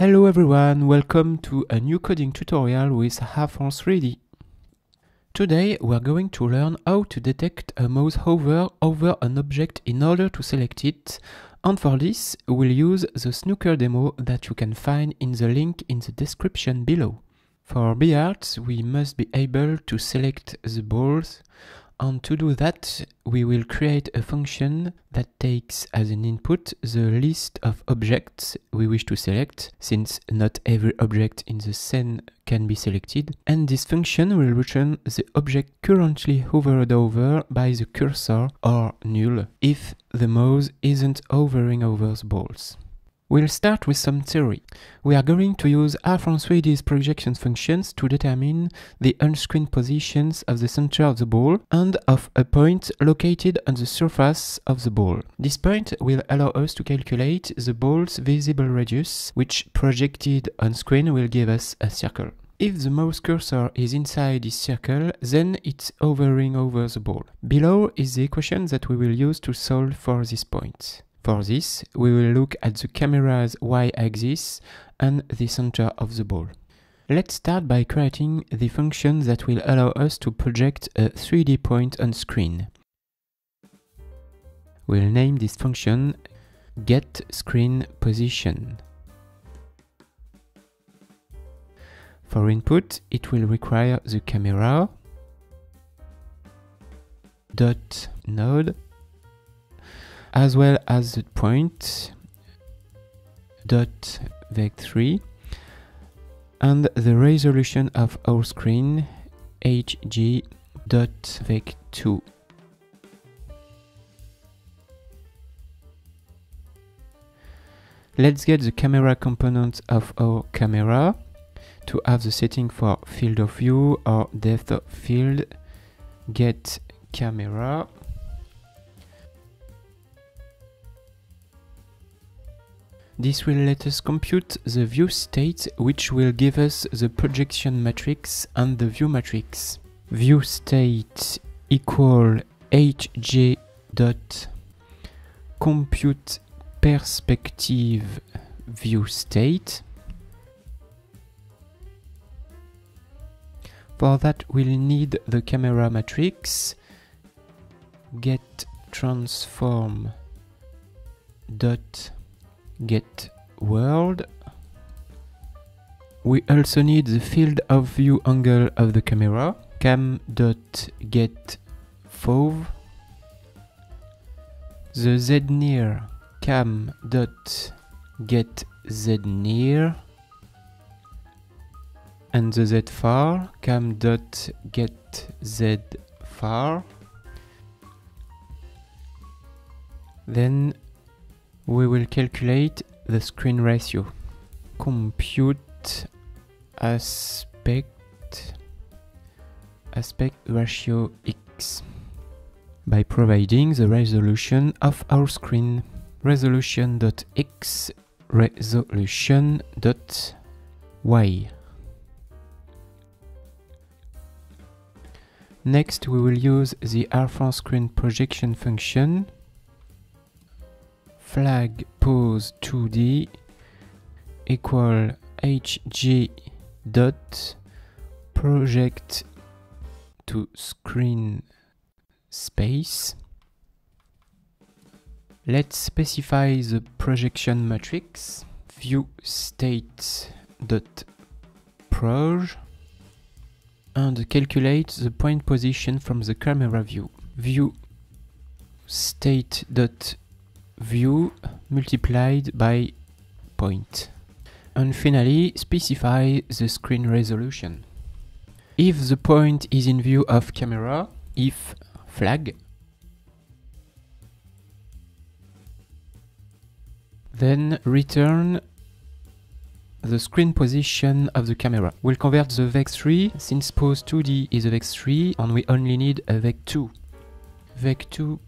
Hello everyone, welcome to a new coding tutorial with Harfang3D. Today we are going to learn how to detect a mouse hover over an object in order to select it, and for this we'll use the snooker demo that you can find in the link in the description below. For billiards we must be able to select the balls, and to do that we will create a function that takes as an input the list of objects we wish to select, since not every object in the scene can be selected, and this function will return the object currently hovered over by the cursor, or null if the mouse isn't hovering over the balls. We'll start with some theory. We are going to use Harfang3D's projection functions to determine the on-screen positions of the center of the ball and of a point located on the surface of the ball. This point will allow us to calculate the ball's visible radius, which projected on screen will give us a circle. If the mouse cursor is inside this circle, then it's hovering over the ball. Below is the equation that we will use to solve for this point. For this, we will look at the camera's y-axis and the center of the ball. Let's start by creating the function that will allow us to project a 3D point on screen. We'll name this function GetScreenPosition. For input, it will require the camera dot node, as well as the point dot vec3 and the resolution of our screen hg dot vec2. Let's get the camera component of our camera to have the setting for field of view or depth of field, get camera. This will let us compute the view state, which will give us the projection matrix and the view matrix. View state equal hg dot compute perspective view state. For that we'll need the camera matrix get transform dot get world. We also need the field of view angle of the camera, cam.getFov, the z_near, cam.getZ_near, and the z_far, cam.getZ_far. Then we will calculate the screen ratio. Compute aspect ratio x by providing the resolution of our screen. Resolution.x, resolution.y. Next, we will use the Harfang3D projection function flag pose2d equal hg dot project to screen space. Let's specify the projection matrix view state dot proj and calculate the point position from the camera view. View state dot view multiplied by point. And finally, specify the screen resolution. If the point is in view of camera, if flag, then return the screen position of the camera. We'll convert the vec3, since pose2d is a vec3 and we only need a vec2. Vec2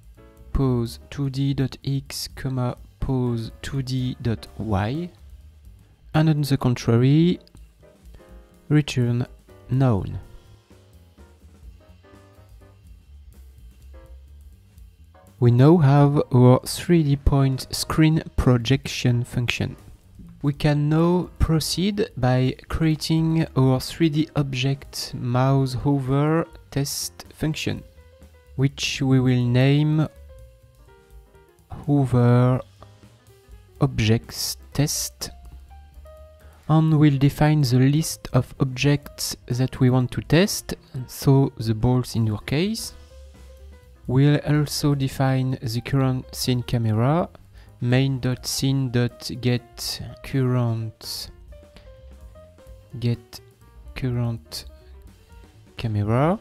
pose2d.x, pose2d.y, and on the contrary, return known. We now have our 3D point screen projection function. We can now proceed by creating our 3D object mouse hover test function, which we will name hover objects test, and we'll define the list of objects that we want to test, so the balls in your case. We'll also define the current scene camera, main.scene.getCurrent camera,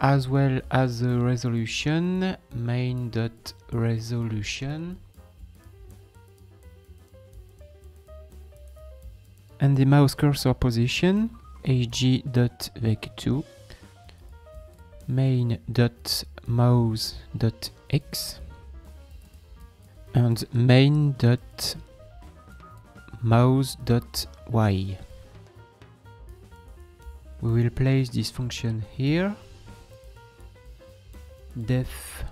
as well as the resolution, main.resolution, and the mouse cursor position, hg.vec2, main.mouse.x, and main.mouse.y. We will place this function here, def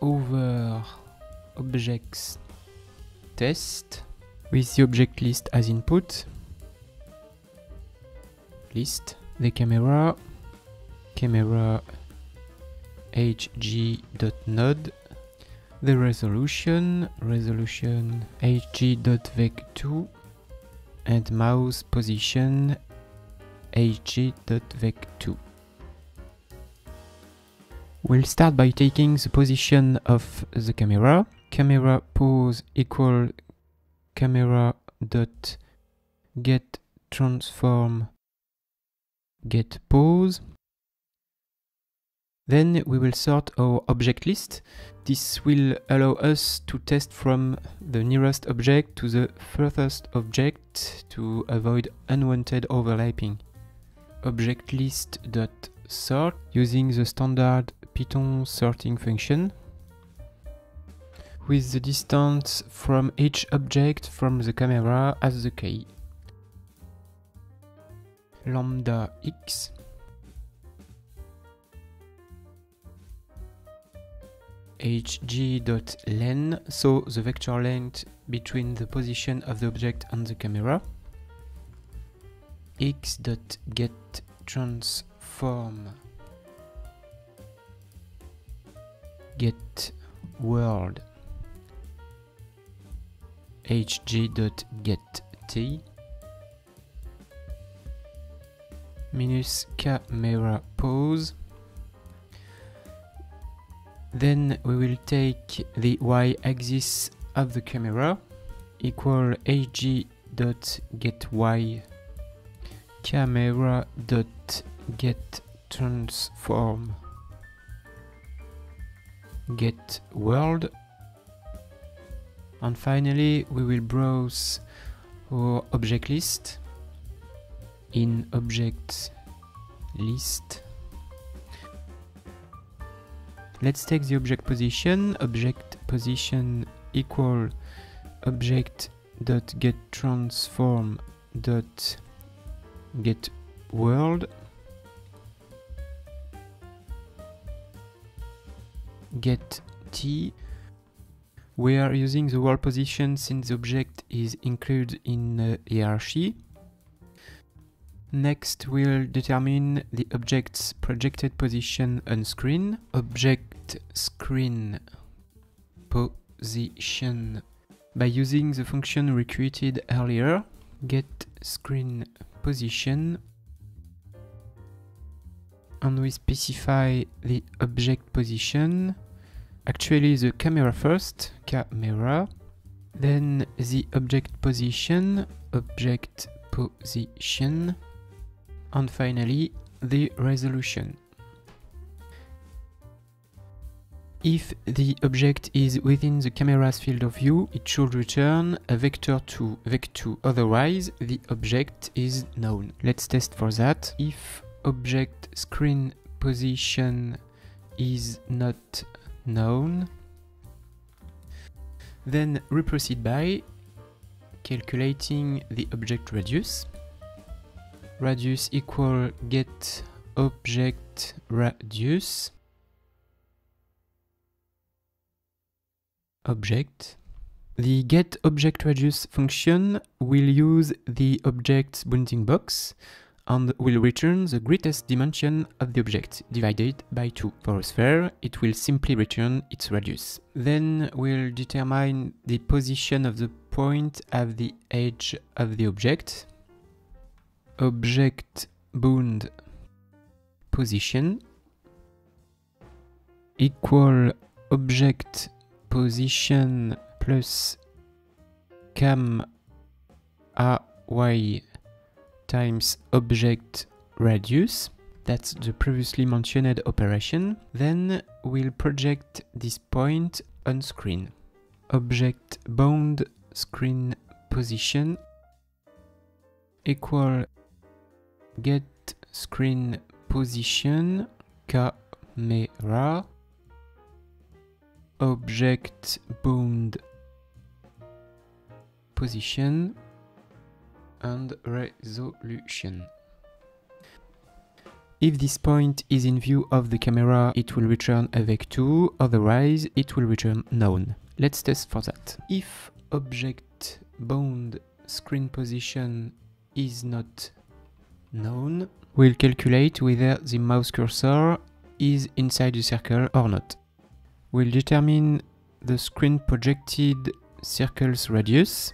over objects test, with the object list as input, list the camera hg.node, the resolution hg.vec2, and mouse position hg.vec2. We'll start by taking the position of the camera, camera pose equal camera.getTransform getPose. Then we will sort our object list. This will allow us to test from the nearest object to the furthest object to avoid unwanted overlapping. Object list.sort using the standard Python sorting function, with the distance from each object from the camera as the key. Lambda x. hg.len, so the vector length between the position of the object and the camera. x.getTransform getWorld hg.getT minus camera pose. Then we will take the y-axis of the camera equal hg.getY camera.getTransform getWorld. And finally, we will browse our object list in object list. Let's take the object position equal object.getTransform.getWorld getT. We are using the world position since the object is included in the hierarchy. Next, we'll determine the object's projected position on screen. Object screen position by using the function we created earlier, getScreenPosition, and we specify the object position. Actually, the camera first, camera, then the object position, object position, and finally the resolution. If the object is within the camera's field of view, it should return a vector2, vec2, otherwise the object is known. Let's test for that. If object screen position is not known, then we proceed by calculating the object radius. Radius equal get object radius object The get_object_radius function will use the object's bounding box and will return the greatest dimension of the object, divided by 2. For a sphere, it will simply return its radius. Then we'll determine the position of the point at the edge of the object. Object bound position equal object position plus cam ay times object radius. That's the previously mentioned operation. Then we'll project this point on screen. Object bound screen position equal get screen position camera object bound position and resolution. If this point is in view of the camera, it will return a vec2, otherwise it will return none. Let's test for that. If object bound screen position is not known, we'll calculate whether the mouse cursor is inside the circle or not. We'll determine the screen projected circle's radius.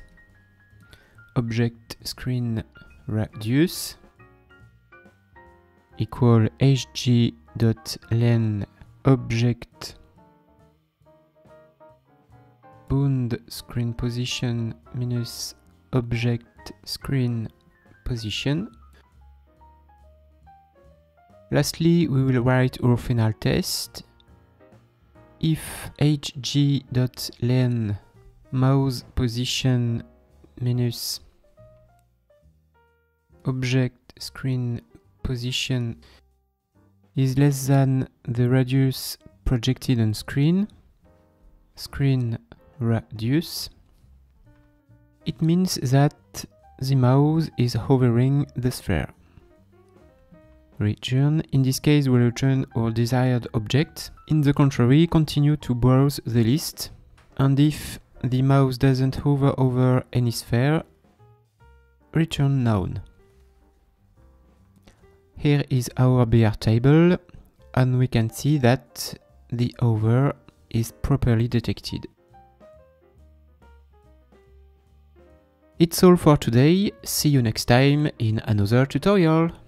Object screen radius equal hg.len object bound screen position minus object screen position. Lastly, we will write our final test. If hg.len mouse position minus object screen position is less than the radius projected on screen, screen radius, it means that the mouse is hovering the sphere. Return. In this case, we'll return our desired object. In the contrary, continue to browse the list, and if the mouse doesn't hover over any sphere, return none. Here is our BR table, and we can see that the hover is properly detected. It's all for today. See you next time in another tutorial.